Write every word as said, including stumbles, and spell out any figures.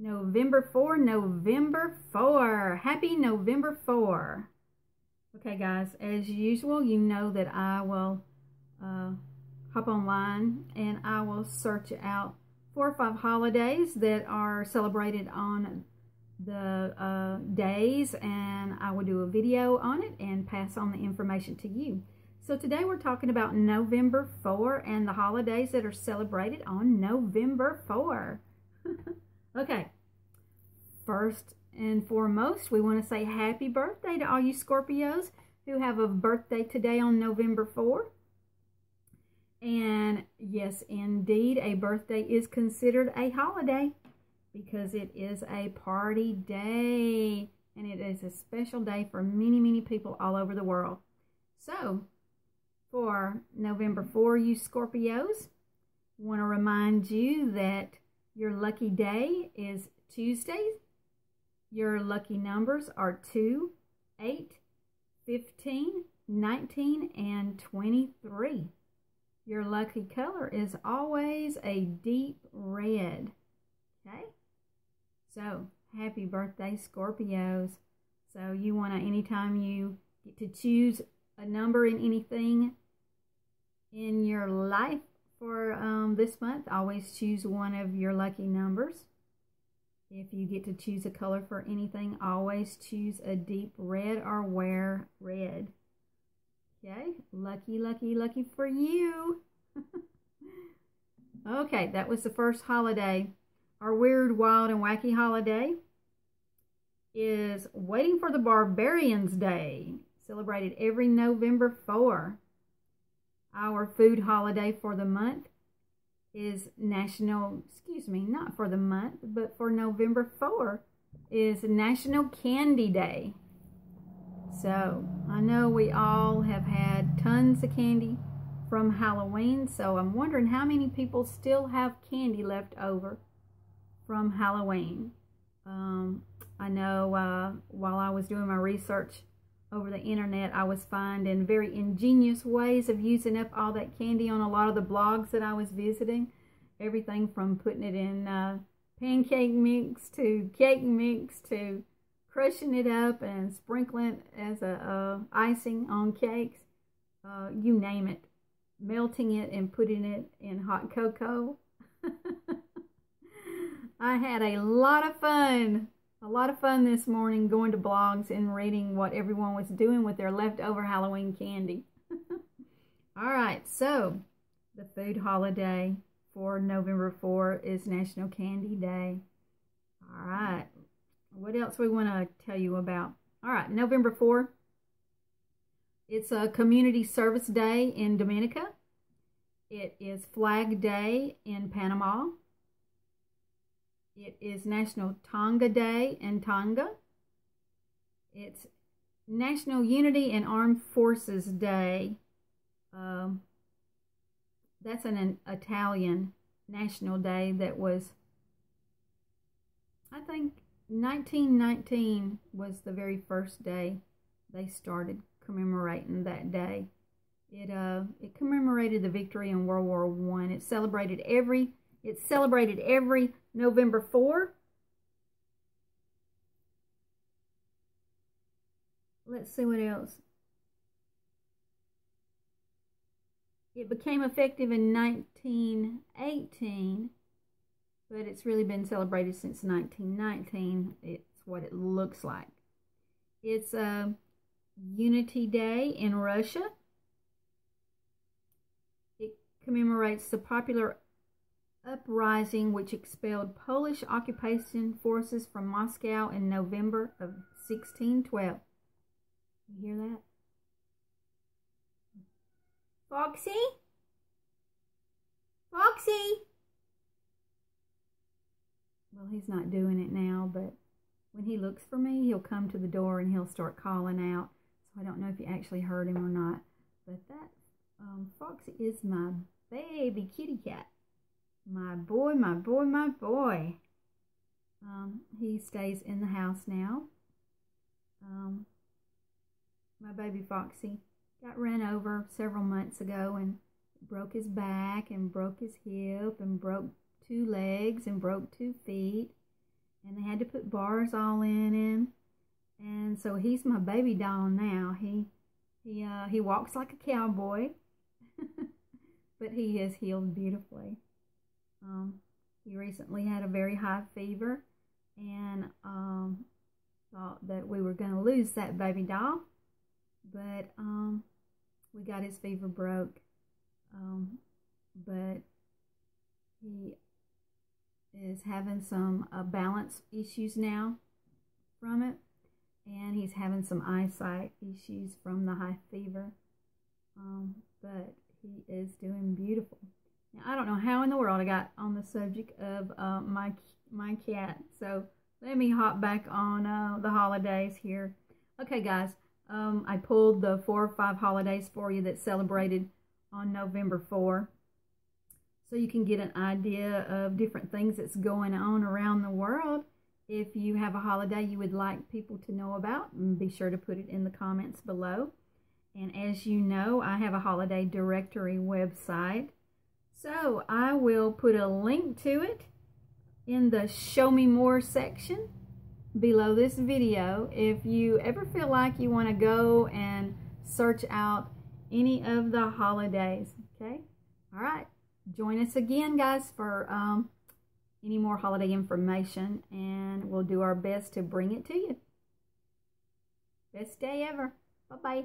November fourth, November fourth. Happy November fourth. Okay, guys, as usual, you know that I will uh, hop online and I will search out four or five holidays that are celebrated on the uh, days, and I will do a video on it and pass on the information to you. So today we're talking about November fourth and the holidays that are celebrated on November fourth. Okay, first and foremost, we want to say happy birthday to all you Scorpios who have a birthday today on November fourth. And yes, indeed, a birthday is considered a holiday because it is a party day, and it is a special day for many, many people all over the world. So, for November fourth, you Scorpios, I want to remind you that your lucky day is Tuesday. Your lucky numbers are two, eight, fifteen, nineteen, and twenty-three. Your lucky color is always a deep red. Okay? So, happy birthday, Scorpios. So, you want to, anytime you get to choose a number in anything in your life for um, this month, always choose one of your lucky numbers. If you get to choose a color for anything, always choose a deep red or wear red. Okay? Lucky, lucky, lucky for you. Okay, that was the first holiday. Our weird, wild, and wacky holiday is Waiting for the Barbarians Day, celebrated every November fourth. Our food holiday for the month is National, excuse me, not for the month, but for November fourth is National Candy Day. So, I know we all have had tons of candy from Halloween, so I'm wondering how many people still have candy left over from Halloween. Um, I know uh, while I was doing my research over the internet, I was finding very ingenious ways of using up all that candy on a lot of the blogs that I was visiting. Everything from putting it in uh, pancake mix to cake mix to crushing it up and sprinkling it as a uh, icing on cakes. Uh, you name it. Melting it and putting it in hot cocoa. I had a lot of fun. A lot of fun this morning going to blogs and reading what everyone was doing with their leftover Halloween candy. All right, so the food holiday for November fourth is National Candy Day. All right, what else we want to tell you about? All right, November fourth, it's a community service day in Dominica. It is Flag Day in Panama. It is National Tonga Day in Tonga. It's National Unity and Armed Forces Day. Um, that's an, an Italian national day that was, I think, nineteen nineteen was the very first day they started commemorating that day. It, uh, it commemorated the victory in World War One. It celebrated every It's celebrated every November fourth. Let's see what else. It became effective in nineteen eighteen, but it's really been celebrated since nineteen nineteen. It's what it looks like. It's uh, Unity Day in Russia. It commemorates the popular uprising which expelled Polish occupation forces from Moscow in November of sixteen twelve. You hear that? Foxy? Foxy? Well, he's not doing it now, but when he looks for me, he'll come to the door and he'll start calling out. So I don't know if you actually heard him or not. But that um, Foxy is my baby kitty cat. My boy, my boy, my boy. Um, he stays in the house now. Um, my baby Foxy got ran over several months ago and broke his back and broke his hip and broke two legs and broke two feet. and they had to put bars all in him. And so he's my baby doll now. He he uh, he walks like a cowboy, but he is healed beautifully. Um, he recently had a very high fever, and um, thought that we were going to lose that baby doll, but um, we got his fever broke. Um, but he is having some uh, balance issues now from it. And he's having some eyesight issues from the high fever. Um, but he is doing beautiful. Now, I don't know how in the world I got on the subject of uh, my, my cat. So, let me hop back on uh, the holidays here. Okay, guys. Um, I pulled the four or five holidays for you that celebrated on November fourth. So, you can get an idea of different things that's going on around the world. If you have a holiday you would like people to know about, be sure to put it in the comments below. And as you know, I have a holiday directory website. So I will put a link to it in the Show Me More section below this video. If you ever feel like you want to go and search out any of the holidays, okay? All right. Join us again, guys, for... Um, any more holiday information, and we'll do our best to bring it to you. Best day ever. Bye-bye.